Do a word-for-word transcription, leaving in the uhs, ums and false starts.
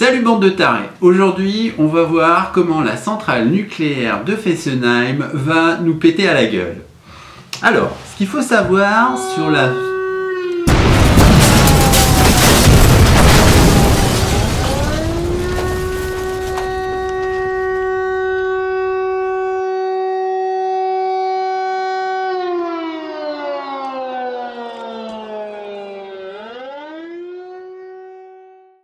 Salut bande de tarés! Aujourd'hui, on va voir comment la centrale nucléaire de Fessenheim va nous péter à la gueule. Alors, ce qu'il faut savoir sur la